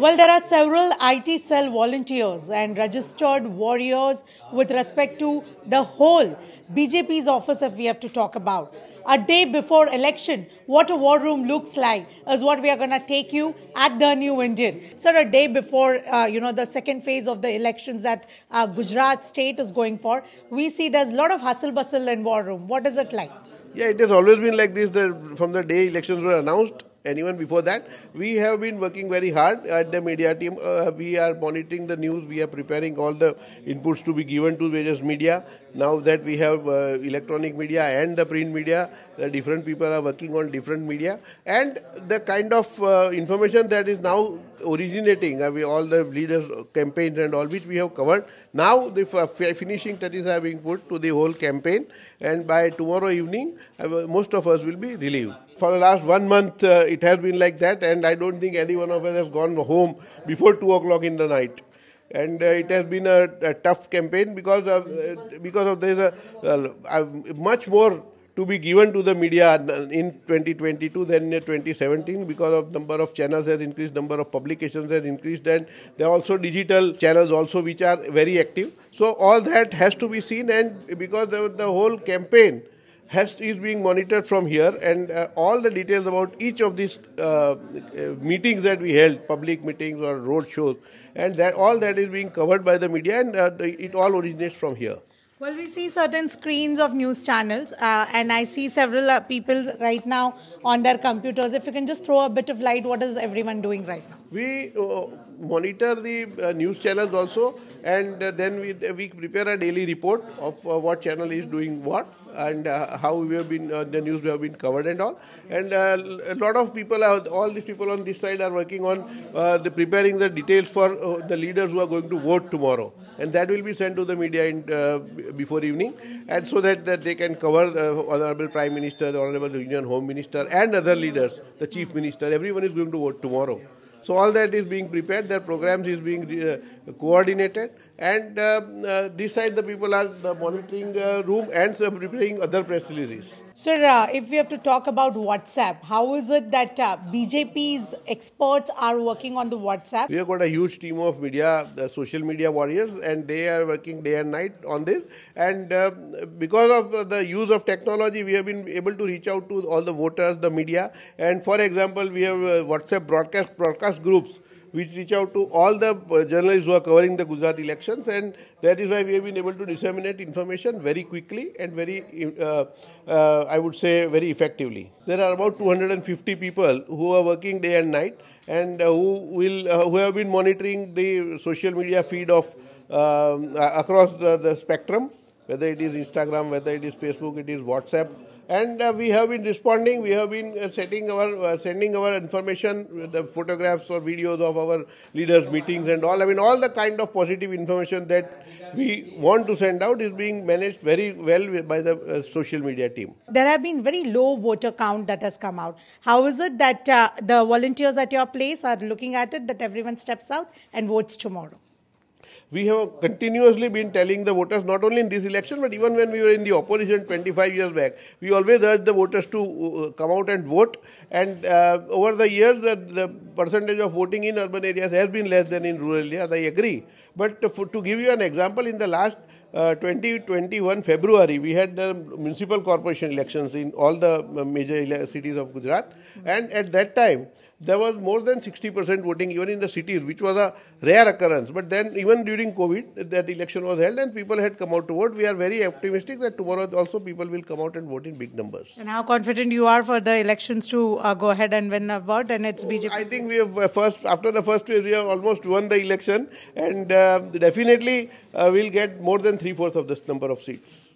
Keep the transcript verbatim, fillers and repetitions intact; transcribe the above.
Well, there are several I T cell volunteers and registered warriors with respect to the whole B J P's office that we have to talk about. A day before election, what a war room looks like is what we are going to take you at The New Indian. So a day before, uh, you know, the second phase of the elections that uh, Gujarat state is going for, we see there's a lot of hustle bustle in war room. What is it like? Yeah, it has always been like this that from the day elections were announced. And even before that, we have been working very hard at the media team. Uh, we are monitoring the news. We are preparing all the inputs to be given to various media. Now that we have uh, electronic media and the print media, the different people are working on different media. And the kind of uh, information that is now originating, uh, we, all the leaders' campaigns and all which we have covered. Now the f finishing touches are being put to the whole campaign. And by tomorrow evening, uh, most of us will be relieved. For the last one month, uh, it has been like that, and I don't think any one of us has gone home before two o'clock in the night. And uh, it has been a, a tough campaign because of uh, because of there's a, uh, much more to be given to the media in twenty twenty-two than in twenty seventeen because of number of channels has increased, number of publications has increased, and there are also digital channels also which are very active. So all that has to be seen, and because the, the whole campaign Has, is being monitored from here, and uh, all the details about each of these uh, meetings that we held, public meetings or road shows, and that all that is being covered by the media, and uh, it all originates from here. Well, we see certain screens of news channels, uh, and I see several uh, people right now on their computers. If you can just throw a bit of light, what is everyone doing right now? We uh, monitor the uh, news channels also, and uh, then we, we prepare a daily report of uh, what channel is doing what, and uh, how we have been uh, the news we have been covered and all, and uh, a lot of people are, all these people on this side are working on uh, the preparing the details for uh, the leaders who are going to vote tomorrow, and that will be sent to the media in, uh, before evening, and so that, that they can cover uh, Honorable Prime Minister, the Honorable Union Home Minister and other leaders, the Chief Minister, everyone is going to vote tomorrow. So all that is being prepared, their programs is being uh, coordinated, and uh, uh, this side the people are the monitoring uh, room and uh, preparing other press releases. Sir, uh, if we have to talk about WhatsApp, how is it that uh, B J P's experts are working on the WhatsApp? We have got a huge team of media, uh, social media warriors, and they are working day and night on this. And uh, because of uh, the use of technology, we have been able to reach out to all the voters, the media. And for example, we have uh, WhatsApp broadcast broadcast. groups which reach out to all the journalists who are covering the Gujarat elections, and that is why we have been able to disseminate information very quickly and very, uh, uh, I would say, very effectively. There are about two hundred fifty people who are working day and night, and uh, who will uh, who have been monitoring the social media feed of um, across the, the spectrum, whether it is Instagram, whether it is Facebook, it is WhatsApp. And uh, we have been responding, we have been uh, setting our, uh, sending our information, the photographs or videos of our leaders' meetings and all. I mean, all the kind of positive information that we want to send out is being managed very well by the uh, social media team. There have been very low voter count that has come out. How is it that uh, the volunteers at your place are looking at it, that everyone steps out and votes tomorrow? We have continuously been telling the voters, not only in this election, but even when we were in the opposition twenty-five years back, we always urged the voters to come out and vote. And uh, over the years, the, the percentage of voting in urban areas has been less than in rural areas, I agree. But to, to give you an example, in the last Uh, twenty twenty-one February, we had the municipal corporation elections in all the major cities of Gujarat, and at that time there was more than sixty percent voting even in the cities, which was a rare occurrence. But then even during COVID, that election was held and people had come out to vote. We are very optimistic that tomorrow also people will come out and vote in big numbers. And how confident you are for the elections to uh, go ahead and win a vote, and it's B J P? I think we have uh, first, after the first phase, we have almost won the election, and uh, definitely uh, we'll get more than three-fourths of this number of seats.